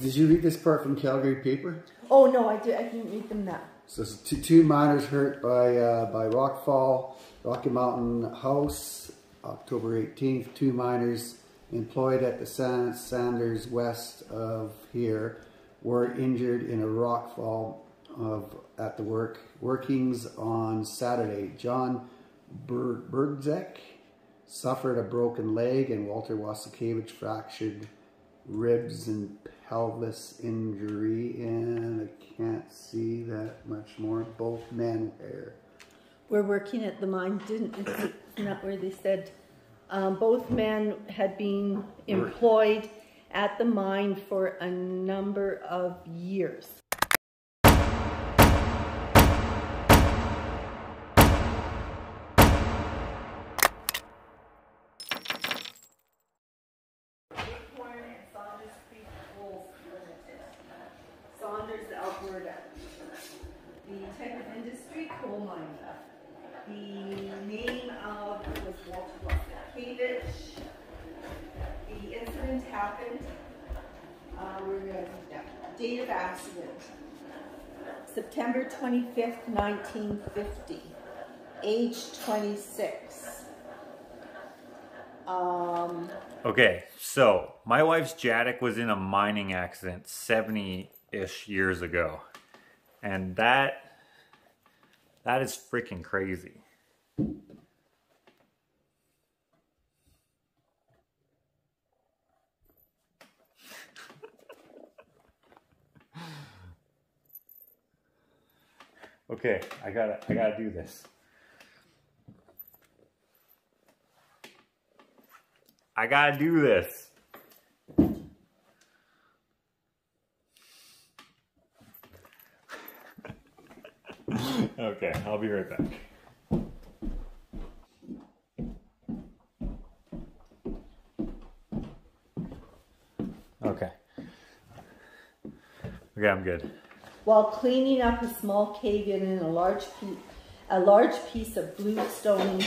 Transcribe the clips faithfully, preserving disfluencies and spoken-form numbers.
Did you read this part from Calgary paper? Oh no, I did. I didn't read them that. So two, two miners hurt by uh, by rockfall, Rocky Mountain House, October eighteenth. Two miners employed at the Saunders west of here were injured in a rockfall of at the work workings on Saturday. John Bergzek suffered a broken leg, and Walter Wasikiewicz fractured ribs and pelvis injury, and I can't see that much more. Both men were were working at the mine, didn't it? Not where they said um, both men had been employed at the mine for a number of years. The type of industry, coal mine. The name of it was Walter Wasikiewicz. The incident happened. Uh, we're going to date of accident: September twenty-fifth, nineteen fifty. Age twenty-six. Um. Okay, so my wife's Jadak was in a mining accident seventy-ish years ago, and that. That is freaking crazy. Okay, I gotta, I gotta do this. I gotta do this. Okay, I'll be right back. Okay. Okay, I'm good. While cleaning up a small cave-in and a large piece, a large piece of blue stone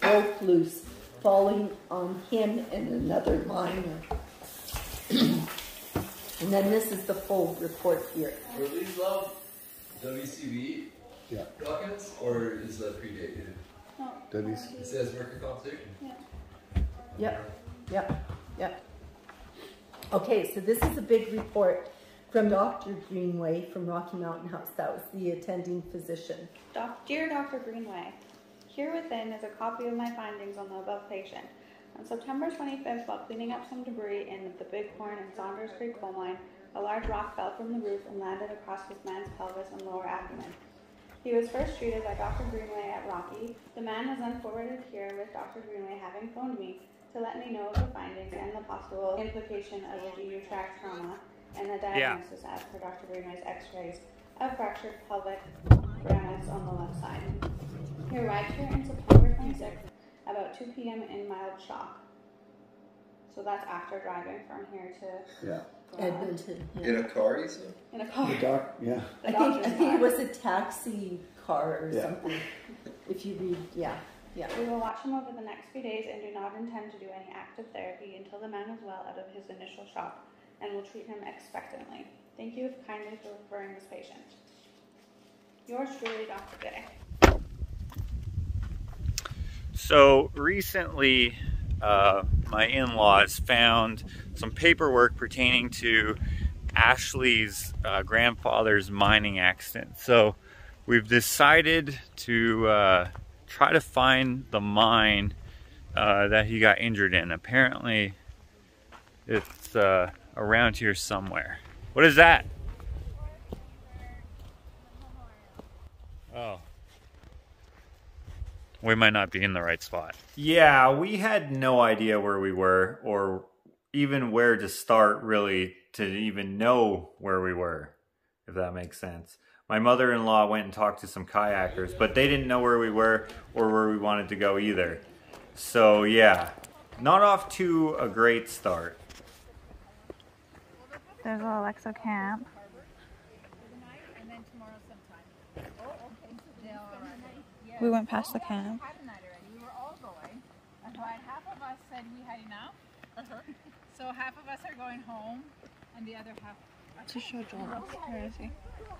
broke loose, falling on him and another miner. And then this is the full report here. Were these love W C B? Yeah. Dockets, or is that predated? No. W C B. It says worker compensation. Yeah. Yep. Yep. Yep. Okay, so this is a big report from Doctor Greenway from Rocky Mountain House. That was the attending physician. Doc, dear Doctor Greenway, here within is a copy of my findings on the above patient. On September twenty-fifth, while cleaning up some debris in the Bighorn and Saunders Creek coal mine, a large rock fell from the roof and landed across this man's pelvis and lower abdomen. He was first treated by Doctor Greenway at Rocky. The man was then forwarded here with Doctor Greenway having phoned me to let me know of the findings and the possible implication of a G U tract trauma and the diagnosis yeah. as per Doctor Greenway's x-rays of fractured pelvic granite on the left side. He arrived here on September twenty-sixth about two P M in mild shock. So that's after driving from here to... Yeah. Edmonton. Yeah. In a car, you said? In a car. The doc, yeah. The I think I think car. It was a taxi car or yeah. something. If you read, yeah, yeah. We will watch him over the next few days and do not intend to do any active therapy until the man is well out of his initial shock, and will treat him expectantly. Thank you kindly for referring this patient. Yours truly, Doctor Day. So recently, uh, my in-laws found some paperwork pertaining to Ashley's uh, grandfather's mining accident. So we've decided to uh, try to find the mine uh, that he got injured in. Apparently it's uh, around here somewhere. What is that? Oh. We might not be in the right spot. Yeah, we had no idea where we were, or even where to start, really, to even know where we were, if that makes sense. My mother-in-law went and talked to some kayakers, but they didn't know where we were or where we wanted to go either. So yeah, not off to a great start. There's an Alexo Camp. We went past the camp. We were all going, but half of us said we had enough. So half of us are going home, and the other half to show John. Where is he?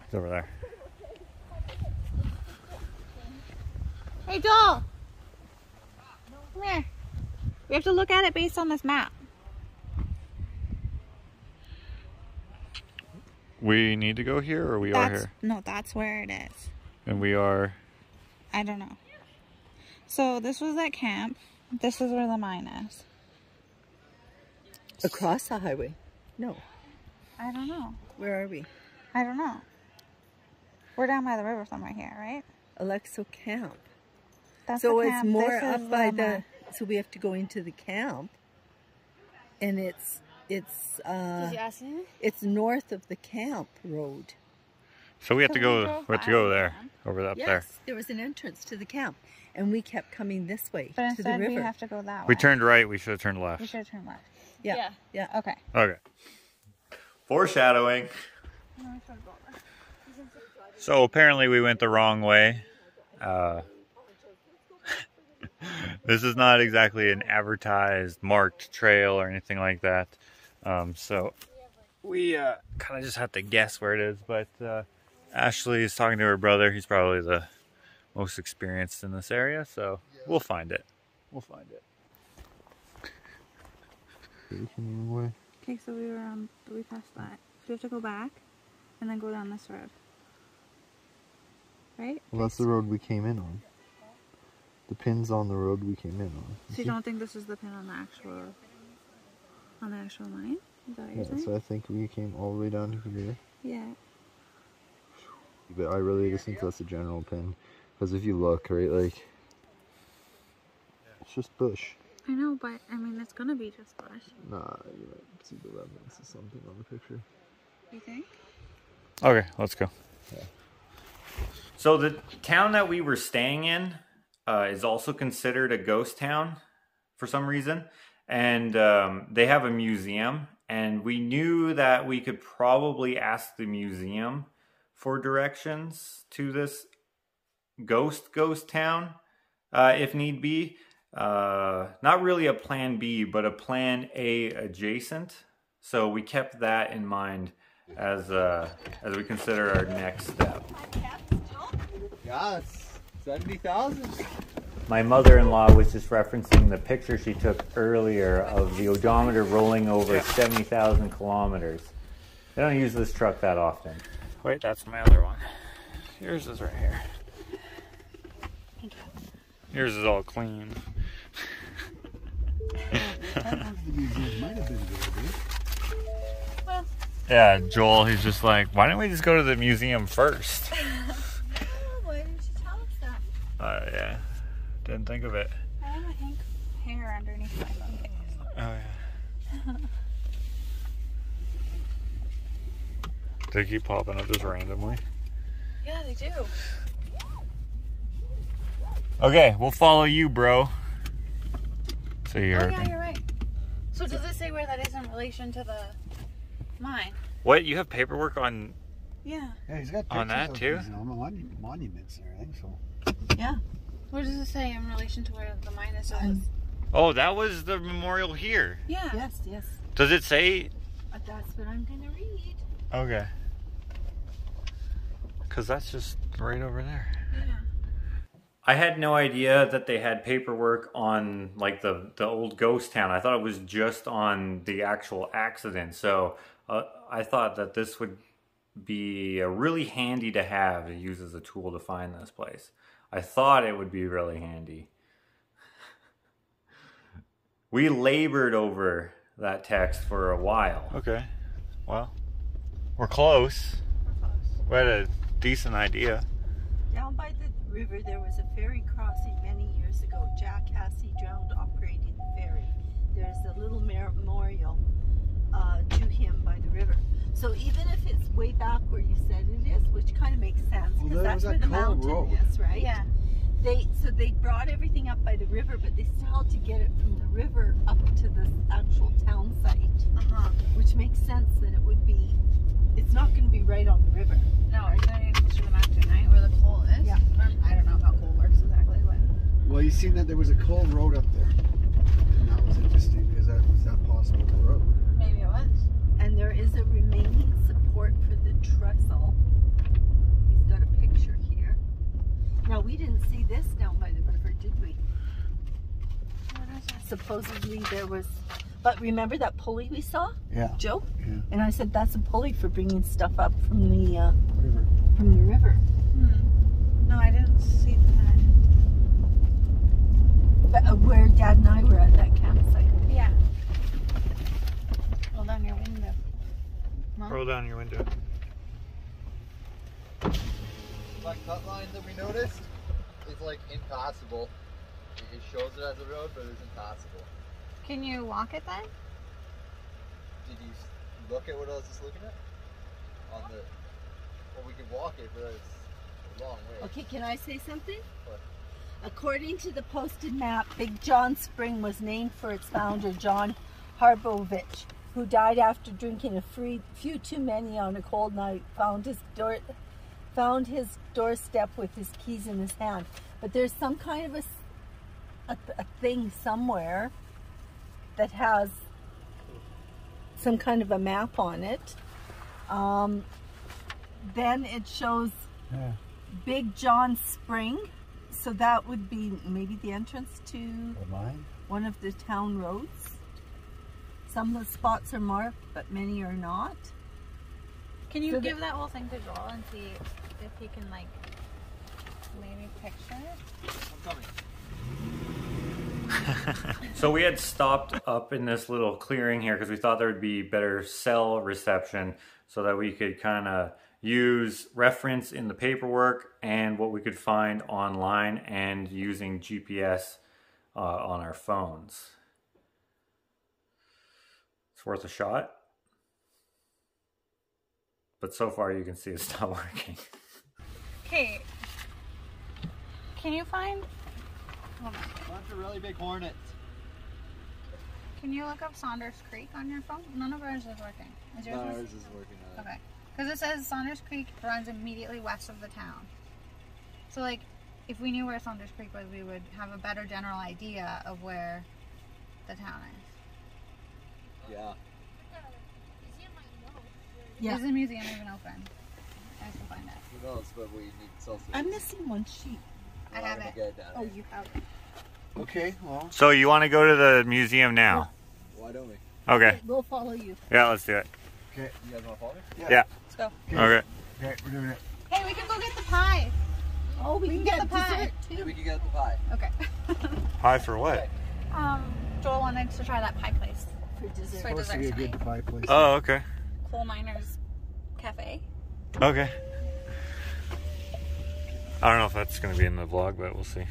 He's over there. Hey Joel! Come here. We have to look at it based on this map. We need to go here, or we that's, are here? No, that's where it is. And we are? I don't know. So this was that camp. This is where the mine is. Across the highway? No. I don't know. Where are we? I don't know. We're down by the river somewhere here, right? Alexo Camp. That's so the camp. It's more this up by the, the so we have to go into the camp, and it's it's uh it's north of the camp road. So we have so to go. We have to go there, over up yes, there. Yes, there was an entrance to the camp, and we kept coming this way but to instead the river. We have to go that way. We turned right. We should have turned left. We should have turned left. Yeah. Yeah. Yeah. Okay. Okay. Foreshadowing. So apparently we went the wrong way. Uh, this is not exactly an advertised, marked trail or anything like that. Um, so we uh, kind of just have to guess where it is. But uh, Ashley is talking to her brother. He's probably the most experienced in this area. So we'll find it. We'll find it. Okay, so we were on, we passed that. So we have to go back and then go down this road. Right? Well, that's the road we came in on. The pin's on the road we came in on. So you don't think this is the pin on the actual, on the actual line? Is that what you're saying? Yeah, so I think we came all the way down to here. Yeah. But I really just think that's a general pin. Because if you look, right, like, it's just bush. I know, but, I mean, it's gonna be just bush. Nah, you might see the remnants of something on the picture. You think? Okay, let's go. Yeah. So the town that we were staying in uh, is also considered a ghost town for some reason. And um, they have a museum. And we knew that we could probably ask the museum for directions to this ghost ghost town, uh, if need be. Uh, not really a plan B, but a plan A adjacent. So we kept that in mind as uh, as we consider our next step. Yes, seventy thousand. My mother-in-law was just referencing the picture she took earlier of the odometer rolling over seventy thousand kilometers. They don't use this truck that often. Wait, that's my other one. Yours is right here. Yours is all clean. Yeah, Joel, he's just like, why didn't we just go to the museum first? Why didn't you tell us that? Oh, uh, yeah. Didn't think of it. I have a hank hair underneath my blanket. Oh, yeah. They keep popping up just randomly. Yeah, they do. Okay, we'll follow you, bro. So you're. Oh, yeah, you're right. So does it say where that is in relation to the mine? What? You have paperwork on? Yeah. Yeah, he's got on that too. Monu monuments and everything. So. Yeah. What does it say in relation to where the mine is? Um, oh, that was the memorial here. Yeah. Yes. Yes. Does it say? Uh, that's what I'm gonna read. Okay. Cause that's just right over there. Yeah. I had no idea that they had paperwork on like the, the old ghost town. I thought it was just on the actual accident. So uh, I thought that this would be a really handy to have to use as a tool to find this place. I thought it would be really handy. We labored over that text for a while. Okay. Well, we're close. We're close. We had a decent idea. Down by the river, there was a ferry crossing many years ago. Jack Assey drowned operating the ferry. There's a little memorial uh, to him by the river. So even if it's way back where you said it is, which kind of makes sense because well, that's where the mountain road. is, right? Yeah. They so they brought everything up by the river, but they still had to get it from the river up to this actual town site, uh-huh. which makes sense that it would be. It's not going to be right on the river. No, it's going to be closer to the mountain, right? Where the coal is? Yeah. Or, I don't know how coal works exactly. But... Well, you seen that there was a coal road up there. And that was interesting because that was that possible road. Maybe it was. And there is a trestle. He's got a picture here. Now, we didn't see this down by the river, did we? Supposedly there was, but remember that pulley we saw? Yeah. Joe? Yeah. And I said, that's a pulley for bringing stuff up from the, uh, river. From the river. Hmm. No, I didn't see that. But uh, where Dad and I were at that campsite. Yeah. Roll down your window. Mom? Roll down your window. That cut line that we noticed is like impassable. It shows it as a road, but it's impossible. Can you walk it then? Did you look at what I was just looking at? On the, well, we can walk it, but it's a long way. Okay, can I say something? What? According to the posted map, Big John Spring was named for its founder, John Harbovich, who died after drinking a free, few too many on a cold night, found his door, found his doorstep with his keys in his hand. But there's some kind of a A, a thing somewhere that has some kind of a map on it. Um, then it shows yeah. Big John Spring, so that would be maybe the entrance to one of the town roads. Some of the spots are marked, but many are not. Can you so give that whole thing to Joel and see if he can like maybe picture it? I'm coming. So we had stopped up in this little clearing here because we thought there would be better cell reception so that we could kind of use reference in the paperwork and what we could find online and using G P S uh, on our phones. It's worth a shot. But so far you can see it's not working. Okay. Can you find... A bunch of really big hornets. Can you look up Saunders Creek on your phone? None of ours is working. Is yours? No, ours is working. Okay, because it says Saunders Creek runs immediately west of the town. So, like, if we knew where Saunders Creek was, we would have a better general idea of where the town is. Yeah. Yeah. Is the museum even open? I can find it. Who knows? But we need sausage. I'm missing one sheet. I have it. Oh, here. You have it. Okay, well. So you want to go to the museum now? Yeah. Why don't we? Okay. Okay. We'll follow you. Yeah, let's do it. Okay. You guys want to follow me? Yeah. Yeah. Let's go. Okay. Okay. Okay, we're doing it. Hey, we can go get the pie. Oh, we, we can, can get, get the pie. Too. We can get the pie. Okay. Pie for what? Okay. Um, Joel wanted to try that pie place. For dessert. For dessert tonight. Good pie place. Oh, okay. Coal Miners Cafe. Okay. I don't know if that's going to be in the vlog, but we'll see.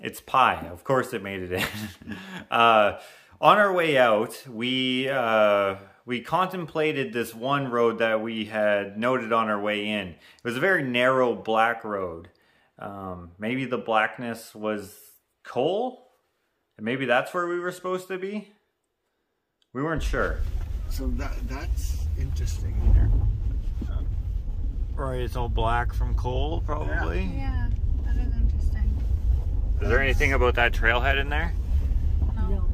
It's pie. Of course it made it in. uh, on our way out, we, uh, we contemplated this one road that we had noted on our way in. It was a very narrow black road. Um, maybe the blackness was coal? And maybe that's where we were supposed to be? We weren't sure. So that that's interesting here. Right, it's all black from coal, probably. Yeah, yeah, that is interesting. Is there anything about that trailhead in there? No.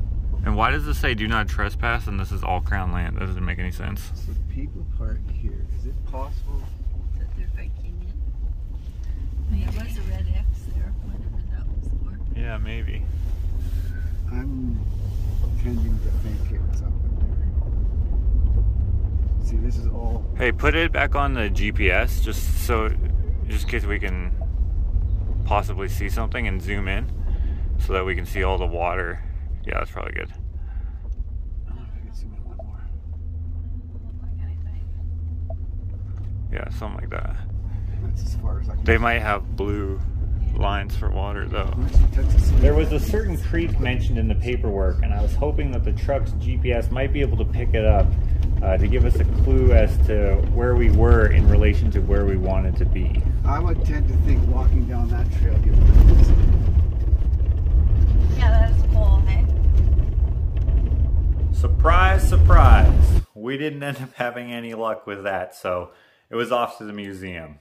And why does it say do not trespass and this is all crown land? That doesn't make any sense. So people park here. Is it possible that they're hiking in? Maybe. There was a red X there, whatever that was for. Yeah, maybe. I'm tending to think it was up in there. See, this is all... Hey, put it back on the G P S just so, just in case we can possibly see something and zoom in so that we can see all the water. Yeah, that's probably good. I don't know if I can zoom in a little more. Doesn't look like anything. Yeah, something like that. That's as far as I can. They might have blue lines for water though. There was a certain creek mentioned in the paperwork and I was hoping that the truck's G P S might be able to pick it up. Uh, to give us a clue as to where we were in relation to where we wanted to be. I would tend to think walking down that trail gives us. Yeah, that is cool, hey? Surprise, surprise! We didn't end up having any luck with that, so it was off to the museum.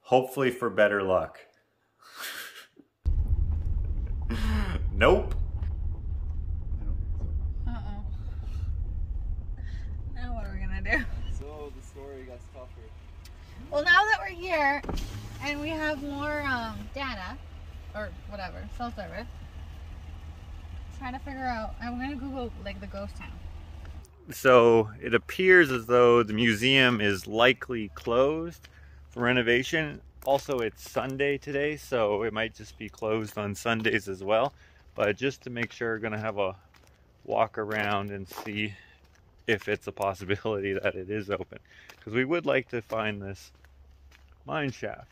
Hopefully for better luck. Nope. So told the story, you got tougher. Well, now that we're here and we have more um, data, or whatever, cell service, trying to figure out, I'm going to Google, like, the ghost town. So it appears as though the museum is likely closed for renovation. Also, it's Sunday today, so it might just be closed on Sundays as well. But just to make sure, we're going to have a walk around and see if it's a possibility that it is open, because we would like to find this mine shaft.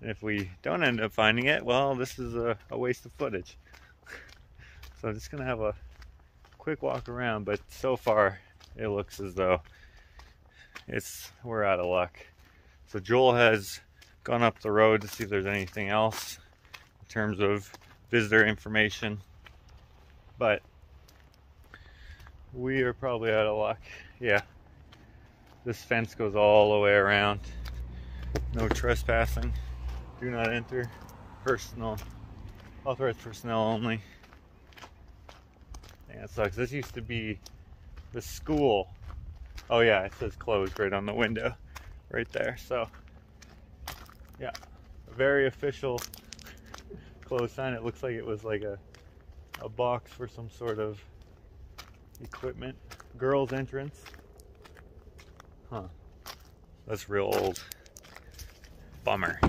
And if we don't end up finding it, well, this is a, a waste of footage. So I'm just going to have a quick walk around, but so far it looks as though it's we're out of luck. So Joel has gone up the road to see if there's anything else in terms of visitor information, but we are probably out of luck. Yeah, this fence goes all the way around. No trespassing, do not enter, personal, authorized personnel only. That sucks. This used to be the school. Oh yeah, it says closed right on the window right there. So yeah, a very official closed sign. It looks like it was like a, a box for some sort of equipment. Girls entrance. Huh. That's real old. Bummer.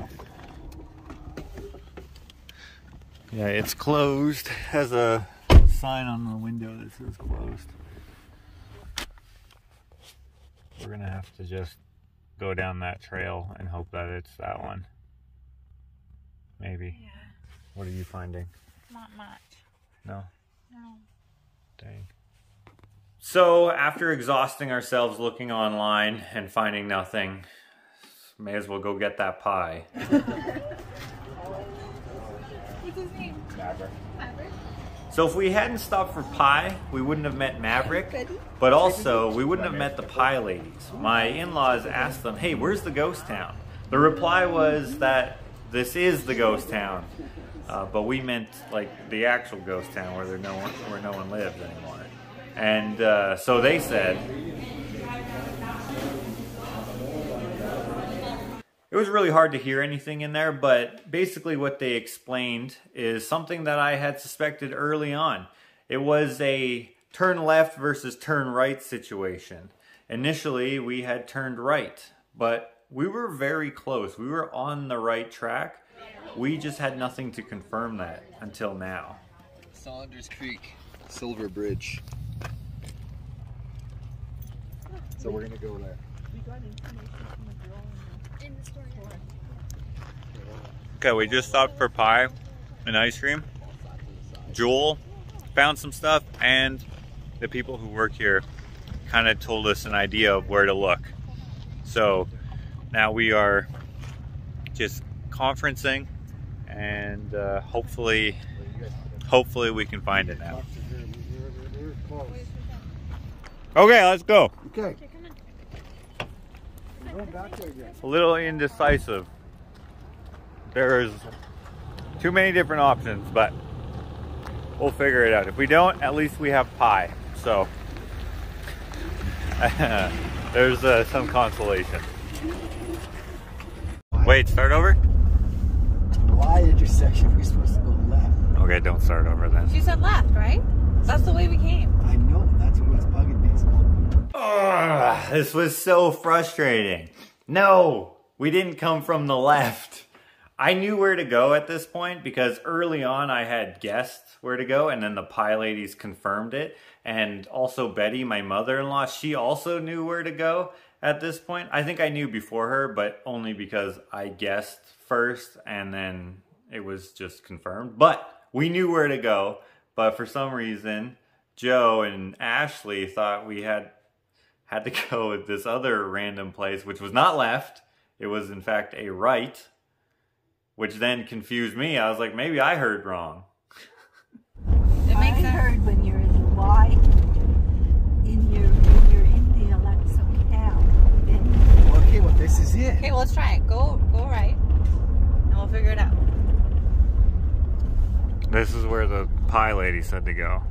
Yeah, it's closed. Has a sign on the window that says closed. We're gonna have to just go down that trail and hope that it's that one. Maybe. Yeah. What are you finding? Not much. No? No. Dang. So after exhausting ourselves looking online and finding nothing, may as well go get that pie. What's his name? Maverick. Maverick. So if we hadn't stopped for pie, we wouldn't have met Maverick, but also we wouldn't have met the pie ladies. My in-laws asked them, hey, where's the ghost town? The reply was that this is the ghost town, uh, but we meant like the actual ghost town where, there no, one, where no one lives anymore. And uh, so they said, it was really hard to hear anything in there, but basically what they explained is something that I had suspected early on. It was a turn left versus turn right situation. Initially, we had turned right, but we were very close. We were on the right track. We just had nothing to confirm that until now. Saunders Creek, Silver Bridge. So we're gonna go there. We got information from the girl in the store. Okay, we just stopped for pie and ice cream. Joel found some stuff, and the people who work here kind of told us an idea of where to look. So now we are just conferencing, and uh, hopefully, hopefully we can find it now. Okay, let's go. Okay. A little indecisive. There's too many different options, but we'll figure it out. If we don't, at least we have pie. So there's uh, some consolation. Wait, start over? Why intersection? We're supposed to go left. Okay, don't start over then. You said left, right? That's the way we came. I know. That's what was bugging me. Ugh, this was so frustrating. No, we didn't come from the left. I knew where to go at this point because early on I had guessed where to go, and then the pie ladies confirmed it. And also Betty, my mother-in-law, she also knew where to go at this point. I think I knew before her, but only because I guessed first and then it was just confirmed. But we knew where to go, but for some reason, Joe and Ashley thought we had had to go at this other random place, which was not left. It was in fact a right, which then confused me. I was like, maybe I heard wrong. It makes sense. I heard when you're in Y, in your, when you're in the Alexo Camp. Well, okay, well this is it. Okay, well let's try it. Go, go right, and we'll figure it out. This is where the pie lady said to go.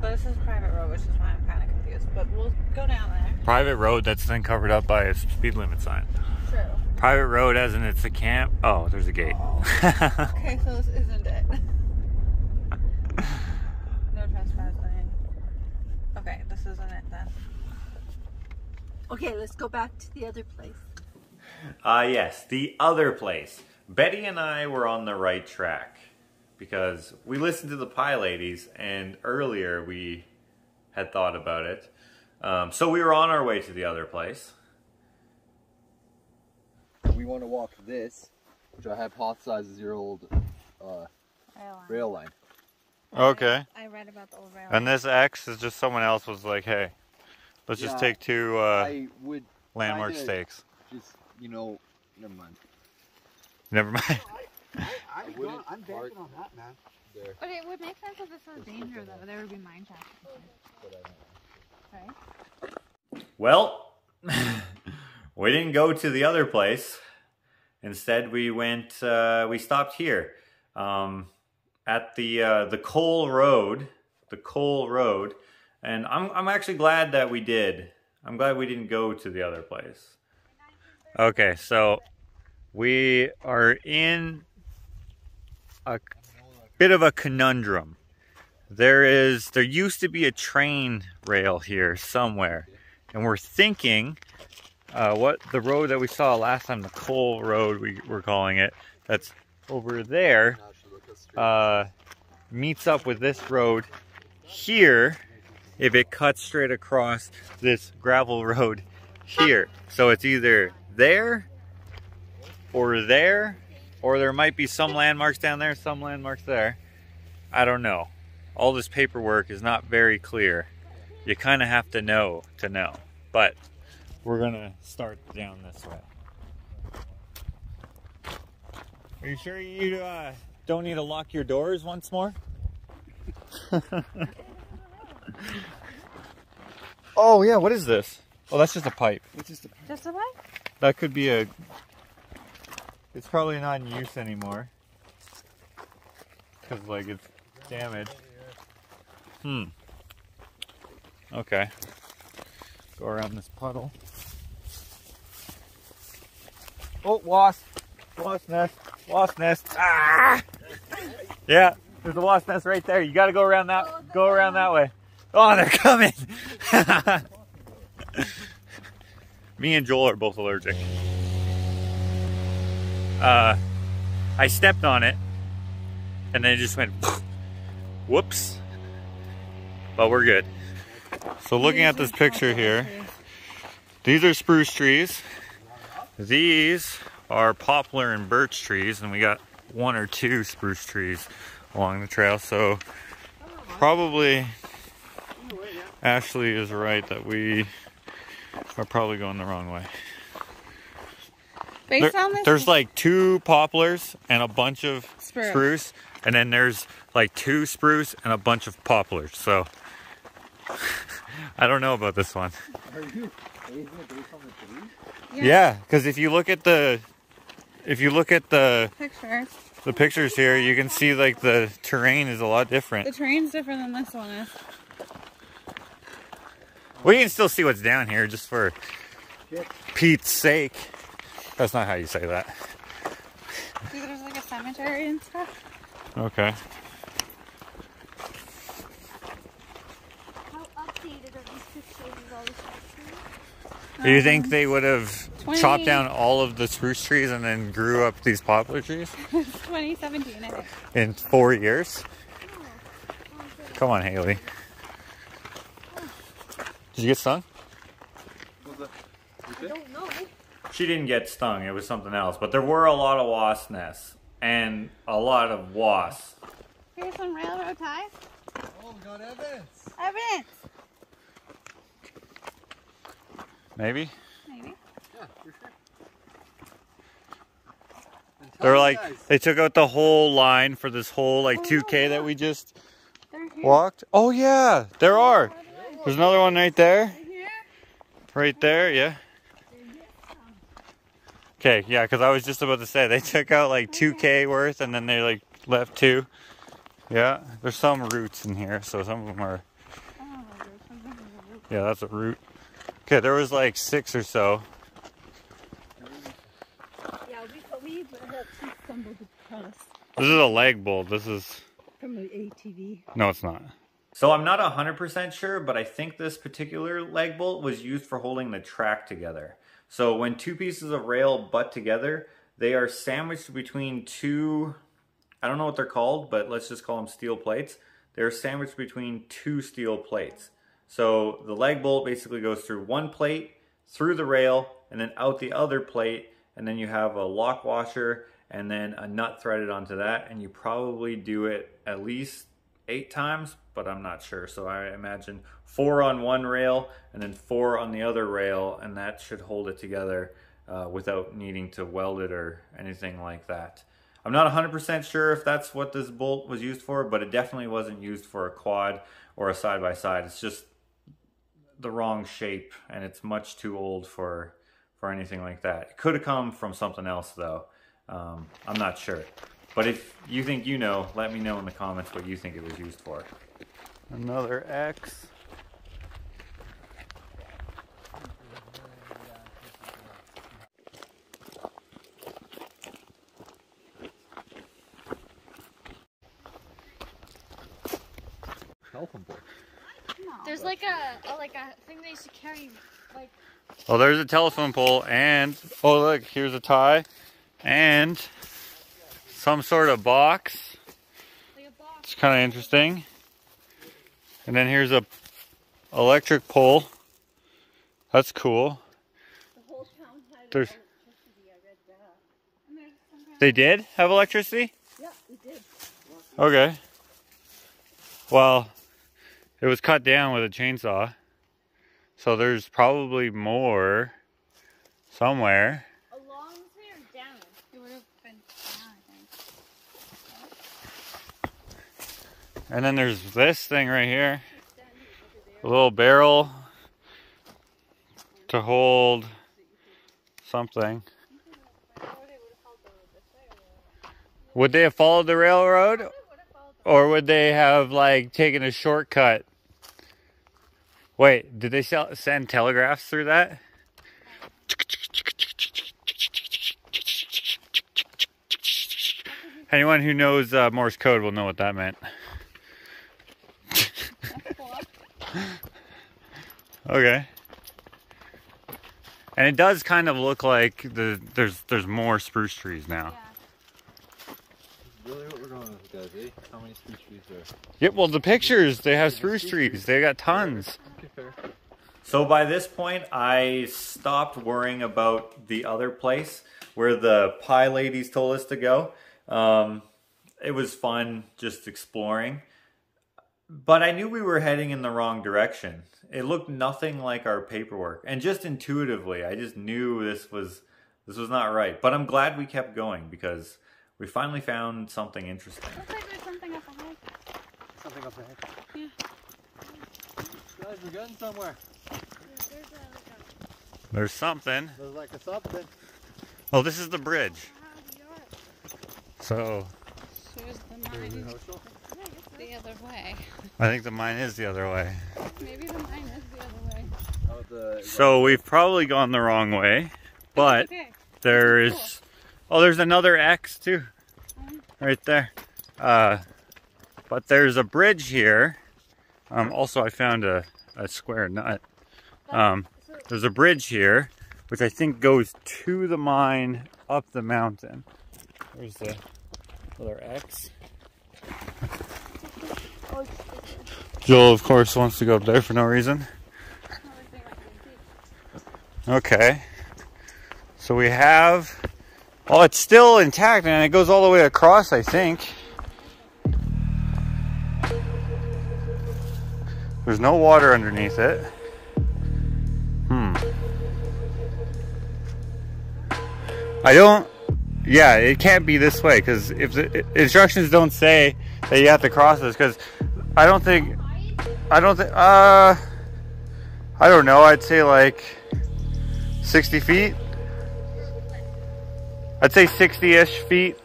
But this is private road, which is why I'm kind of confused. But we'll go down there. private road that's then covered up by a speed limit sign. True. Private road as in it's a camp. Oh, there's a gate. Oh. Okay, so this isn't it. No trespassing. Okay, this isn't it then. Okay, let's go back to the other place. Ah, uh, yes, the other place. Betty and I were on the right track because we listened to the Pie Ladies, and earlier we had thought about it. Um, so we were on our way to the other place. We want to walk this, which I hypothesize is your old uh, rail, rail line. Okay. I read about the old rail line. And this X is just someone else was like, hey, let's yeah, just take two uh, I would landmark stakes. Just, you know, never mind. Never mind. I, I, I'm, going, I'm banking on that, man. There. But it would make sense if this was danger, though. There would be mine trafficking. Right? Well, we didn't go to the other place. Instead, we went, uh, we stopped here. Um, at the, uh, the coal road. The coal road. And I'm, I'm actually glad that we did. I'm glad we didn't go to the other place. Okay, so we are in a bit of a conundrum. There is, there used to be a train rail here somewhere, and we're thinking uh, what the road that we saw last time, the coal road we were calling it, that's over there, uh, meets up with this road here if it cuts straight across this gravel road here. So it's either there or there, or there might be some landmarks down there, some landmarks there. I don't know. All this paperwork is not very clear. You kind of have to know to know, but we're gonna start down this way. Are you sure you uh, don't need to lock your doors once more? Oh yeah, what is this? Oh, that's just a pipe. It's just a pipe. Just a pipe? That could be a... It's probably not in use anymore. Because, like, it's damaged. Hmm. Okay. Go around this puddle. Oh, wasp. Wasp nest. Wasp nest. Ah! Yeah, there's a wasp nest right there. You gotta go around that, go around that way. Oh, they're coming! Me and Joel are both allergic. Uh, I stepped on it, and then it just went, whoops. But we're good. So looking at this picture here, these are spruce trees. These are poplar and birch trees, and we got one or two spruce trees along the trail. So probably Ashley is right that we... We're probably going the wrong way. Based there, on this there's like two poplars and a bunch of spruce. spruce, and then there's like two spruce and a bunch of poplars. So I don't know about this one. Are you basing it based on the trees? Yeah, because yeah, if you look at the, if you look at the pictures, the pictures here, you can see like the terrain is a lot different. The terrain's different than this one is. We can still see what's down here, just for Pete's sake. That's not how you say that. See, there's like a cemetery and stuff. Okay. How updated are these pictures of all the spruce trees? Do you think they would have chopped down all of the spruce trees and then grew up these poplar trees? twenty seventeen, I think. In four years? Oh. Oh, come on, Haley. Did you get stung? I don't know. She didn't get stung. It was something else. But there were a lot of wasp nests and a lot of wasps. Here's some railroad ties. Oh, we got evidence. Evidence. Maybe. Maybe. Yeah, for sure. They're like, guys, they took out the whole line for this whole like oh, two K no, yeah, that we just walked. Oh yeah, there are. There's another one right there. Right there, yeah. Okay, yeah, because I was just about to say, they took out like two K worth and then they like left two. Yeah, there's some roots in here, so some of them are... Yeah, that's a root. Okay, there was like six or so. Yeah, we believe that she stumbled across. This is a lag bull. This is from the A T V. No, it's not. So I'm not one hundred percent sure, but I think this particular lag bolt was used for holding the track together. So when two pieces of rail butt together, they are sandwiched between two, I don't know what they're called, but let's just call them steel plates. They're sandwiched between two steel plates. So the lag bolt basically goes through one plate, through the rail, and then out the other plate, and then you have a lock washer and then a nut threaded onto that, and you probably do it at least eight times, but I'm not sure. So I imagine four on one rail and then four on the other rail, and that should hold it together uh, without needing to weld it or anything like that. I'm not one hundred percent sure if that's what this bolt was used for, but it definitely wasn't used for a quad or a side-by-side. It's just the wrong shape, and it's much too old for, for anything like that. It could have come from something else though. Um, I'm not sure. But if you think you know, let me know in the comments what you think it was used for. Another X. There's like a, a like a thing they used to carry, like. Oh, there's a telephone pole, and oh look, here's a tie, and. Some sort of box. Like a box. It's kind of interesting. And then here's a electric pole. That's cool. The whole town had there's... electricity. I read that. And there's sometimes... They did have electricity? Yeah, they did. Okay. Well, it was cut down with a chainsaw. So there's probably more somewhere. And then there's this thing right here, a little barrel to hold something. Would they have followed the railroad, or would they have like taken a shortcut? Wait, did they sell, send telegraphs through that? Anyone who knows uh, Morse code will know what that meant. Okay. And it does kind of look like the there's there's more spruce trees now. Yeah. Really what we're going with, guys, eh? How many spruce trees there? Yep, well the pictures, they have spruce trees. They got tons. Okay, fair. So by this point I stopped worrying about the other place where the pie ladies told us to go. Um it was fun just exploring. But I knew we were heading in the wrong direction. It looked nothing like our paperwork. And just intuitively, I just knew this was this was not right. But I'm glad we kept going because we finally found something interesting. Looks like there's something up ahead. Something up ahead. Yeah. Guys, we're getting somewhere. Yeah, there's, a, like a... there's something. There's like a something. Oh, this is the bridge. So... So is the mine. The other way. I think the mine is the other way. Maybe the mine is the other way. Oh, the so we've probably gone the wrong way, but okay. There is cool. Oh, there's another X too, um, right there. Uh, but there's a bridge here. Um, also, I found a, a square nut. Um, there's a bridge here, which I think goes to the mine up the mountain. There's the other X. Joel, of course, wants to go up there for no reason. Okay. So we have... Oh, it's still intact, and it goes all the way across, I think. There's no water underneath it. Hmm. I don't... Yeah, it can't be this way, because if the instructions don't say that you have to cross this, because... I don't think, I don't think, uh, I don't know, I'd say like sixty feet. I'd say sixty-ish feet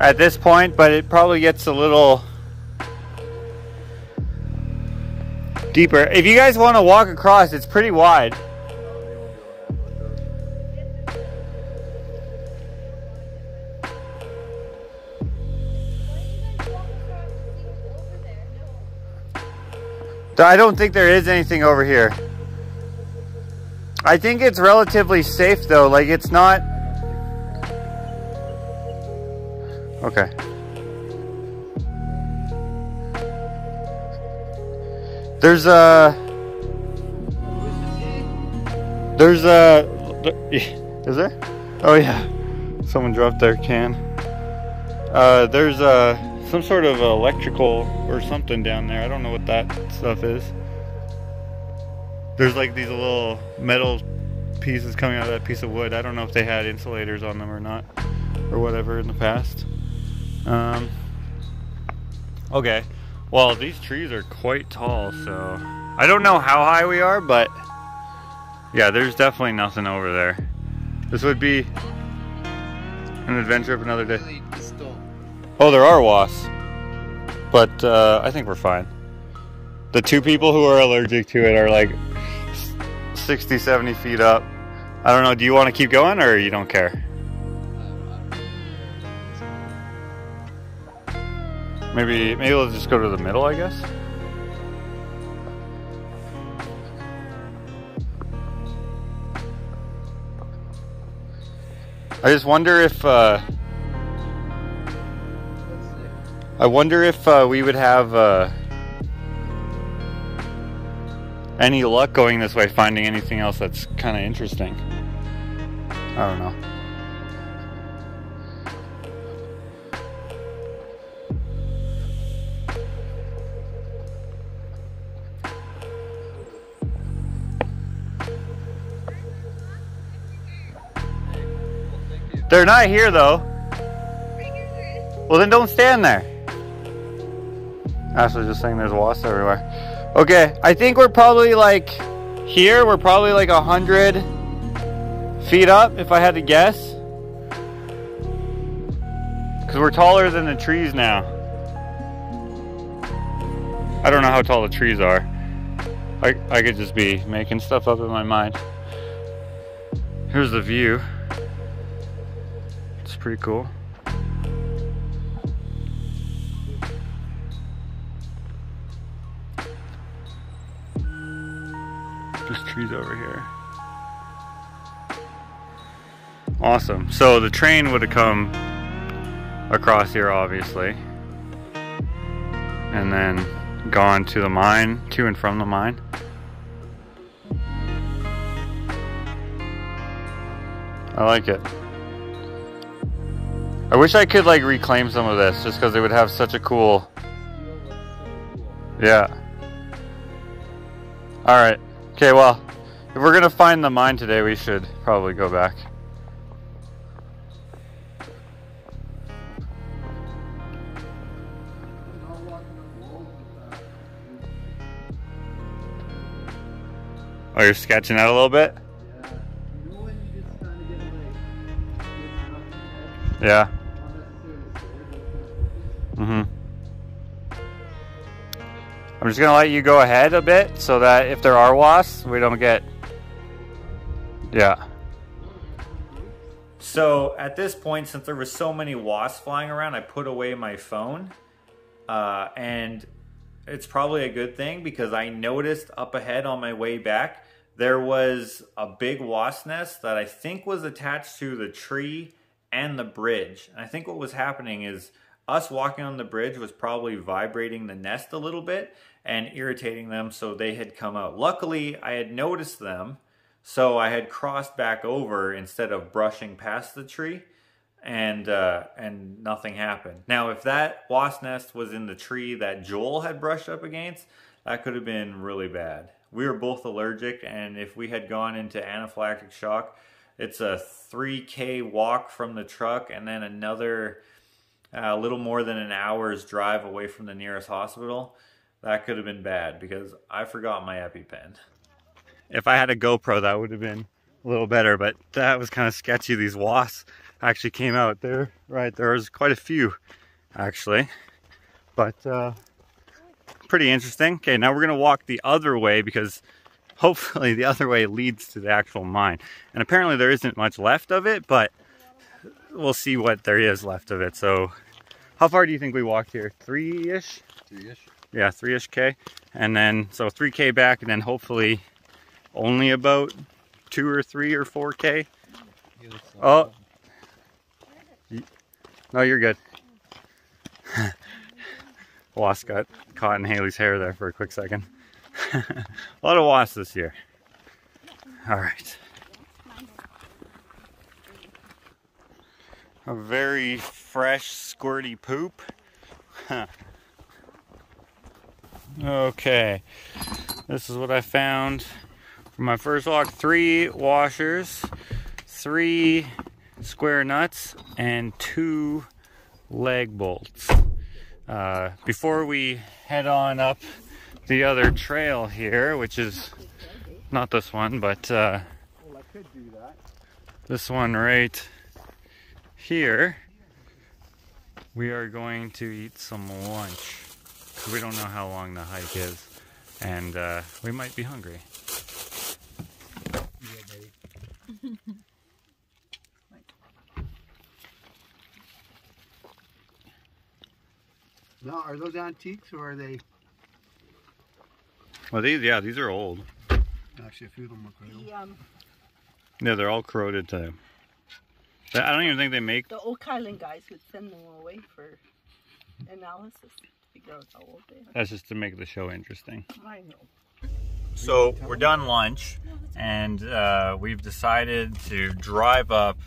at this point, but it probably gets a little, deeper. If you guys want to walk across, it's pretty wide. I don't think there is anything over here. I think it's relatively safe though, like it's not... Okay. There's a... There's a... Is there? Oh yeah. Someone dropped their can. Uh, there's a... Some sort of electrical or something down there. I don't know what that stuff is. There's like these little metal pieces coming out of that piece of wood. I don't know if they had insulators on them or not, or whatever in the past. Um, okay. Well, these trees are quite tall, so I don't know how high we are, but yeah, there's definitely nothing over there. This would be an adventure of another day. Oh, there are wasps, but uh, I think we're fine. The two people who are allergic to it are like sixty, seventy feet up. I don't know, do you want to keep going or you don't care? Maybe, maybe we'll just go to the middle, I guess? I just wonder if... Uh, I wonder if uh, we would have uh, any luck going this way, finding anything else that's kind of interesting. I don't know. They're not here though. Well, then don't stand there. Ashley's just saying there's wasps everywhere. Okay, I think we're probably like here, we're probably like a hundred feet up if I had to guess. Because we're taller than the trees now. I don't know how tall the trees are. I, I could just be making stuff up in my mind. Here's the view. It's pretty cool. There's trees over here. Awesome. So the train would have come across here, obviously, and then gone to the mine, to and from the mine. I like it. I wish I could like reclaim some of this, just because it would have such a cool... Yeah. All right. Okay, well, if we're gonna find the mine today, we should probably go back. Oh, you're sketching out a little bit? Yeah. Mm-hmm. I'm just gonna let you go ahead a bit so that if there are wasps, we don't get... Yeah. So at this point, since there was so many wasps flying around, I put away my phone. Uh, and it's probably a good thing because I noticed up ahead on my way back, there was a big wasp nest that I think was attached to the tree and the bridge. And I think what was happening is us walking on the bridge was probably vibrating the nest a little bit and irritating them, so they had come out. Luckily, I had noticed them, so I had crossed back over instead of brushing past the tree, and uh, and nothing happened. Now, if that wasp nest was in the tree that Joel had brushed up against, that could have been really bad. We were both allergic, and if we had gone into anaphylactic shock, it's a three K walk from the truck and then another... Uh, a little more than an hour's drive away from the nearest hospital. That could have been bad because I forgot my EpiPen. If I had a GoPro, that would have been a little better, but that was kind of sketchy. These wasps actually came out there, right? There was quite a few, actually. But uh, pretty interesting. Okay, now we're going to walk the other way because hopefully the other way leads to the actual mine. And apparently there isn't much left of it, but we'll see what there is left of it. So how far do you think we walked here? Three-ish? Three-ish. Yeah, three-ish K. And then, so three K back, and then hopefully only about two or three or four K. Oh. No, you're good. Wasp got caught in Haley's hair there for a quick second. A lot of wasps this year. All right. A very fresh, squirty poop. Huh. Okay, this is what I found for my first walk. Three washers, three square nuts, and two leg bolts. Uh, before we head on up the other trail here, which is not this one, but uh, this one right here, we are going to eat some lunch. We don't know how long the hike is, and uh, we might be hungry. Yeah, now, are those antiques or are they? Well, these, yeah, these are old. Actually, a few of them are corroded. The, um... Yeah, they're all corroded too. I don't even think they make. The Oak Island guys would send them away for analysis. That's just to make the show interesting. I know. So we're done lunch, and uh, we've decided to drive up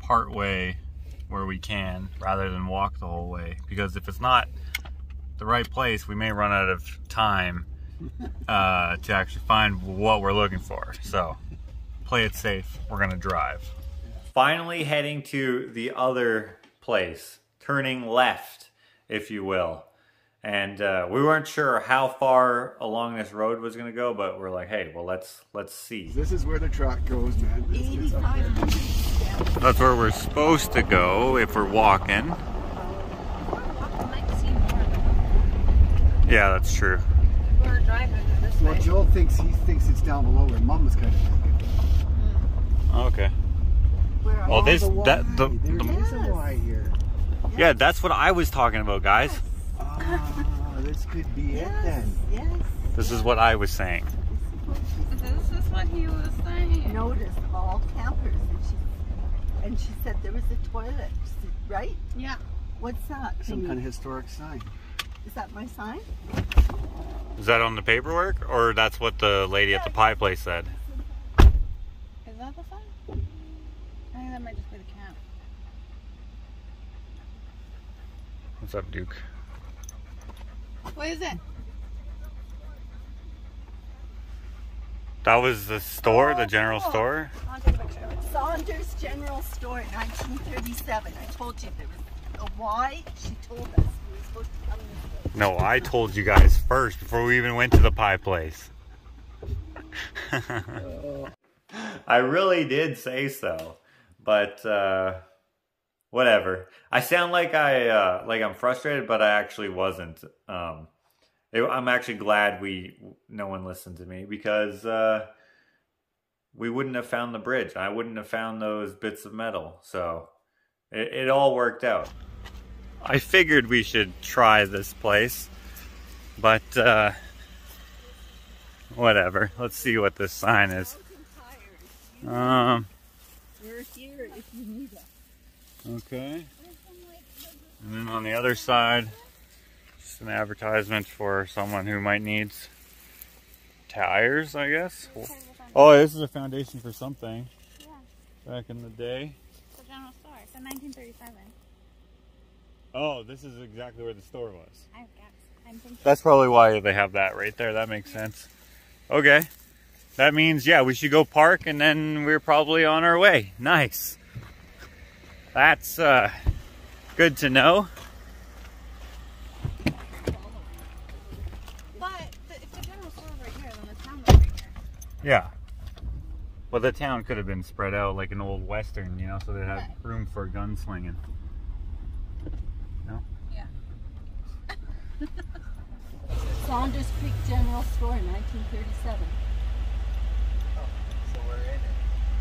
part way where we can rather than walk the whole way, because if it's not the right place we may run out of time uh, to actually find what we're looking for. So play it safe, we're gonna drive. Finally heading to the other place, turning left if you will. And uh, we weren't sure how far along this road was going to go, but we're like, hey, well, let's let's see. This is where the track goes, man. This is up there. That's where we're supposed to go if we're walking. Yeah, that's true. We're driving this way. Well, Joel thinks he thinks it's down below where Mum was kind of thinking. Mm. Okay. Where oh, there's the that the, there the is a Y here. Yeah. Yeah, that's what I was talking about, guys. Yes. Oh, this could be yes, it then. Yes. This yes. is what I was saying. This is what he was saying. Notice all campers, and she and she said there was a toilet, right? Yeah. What's that? Some kind of historic sign. Is that my sign? Is that on the paperwork, or that's what the lady yeah. at the pie place said? Is that the sign? I think that might just be the camp. What's up, Duke? What is it? That was the store, oh, the general oh. store? Saunders General Store in nineteen thirty-seven. I told you there was a Y. She told us we were supposed to come this way. No, I told you guys first before we even went to the pie place. I really did say so, but uh, whatever. I sound like I uh, like I'm frustrated, but I actually wasn't. Um, it, I'm actually glad we no one listened to me, because uh, we wouldn't have found the bridge. I wouldn't have found those bits of metal. So it, it all worked out. I figured we should try this place, but uh, whatever. Let's see what this sign is. Um, We're here if you need us. Okay, and then on the other side, just an advertisement for someone who might need tires, I guess. Oh, this is a foundation for something. Yeah. Back in the day. The general store, it's in nineteen thirty-seven. Oh, this is exactly where the store was. I guess. I'm thinking. That's probably why they have that right there. That makes sense. Okay, that means, yeah, we should go park, and then we're probably on our way. Nice. That's uh, good to know. But if the general store was right here, then the town was right here. Yeah. Well, the town could have been spread out like an old western, you know, so they'd have but. room for gunslinging. No? Yeah. Saunders Creek General Store in nineteen thirty-seven. Oh, so we're in it.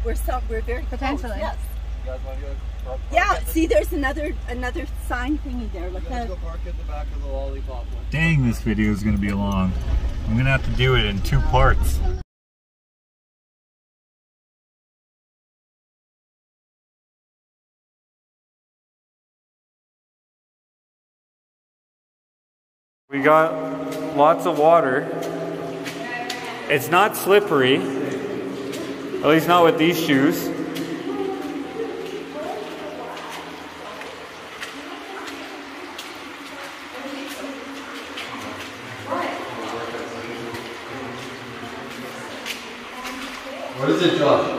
We're so we're very potentially. Close, yes. You guys want to go park, park yeah. See, the... there's another another sign thingy there. Look at. Go park at the back of the lollipop one. Dang, this video is going to be long. I'm going to have to do it in two parts. We got lots of water. It's not slippery, at least not with these shoes. What is it, Josh?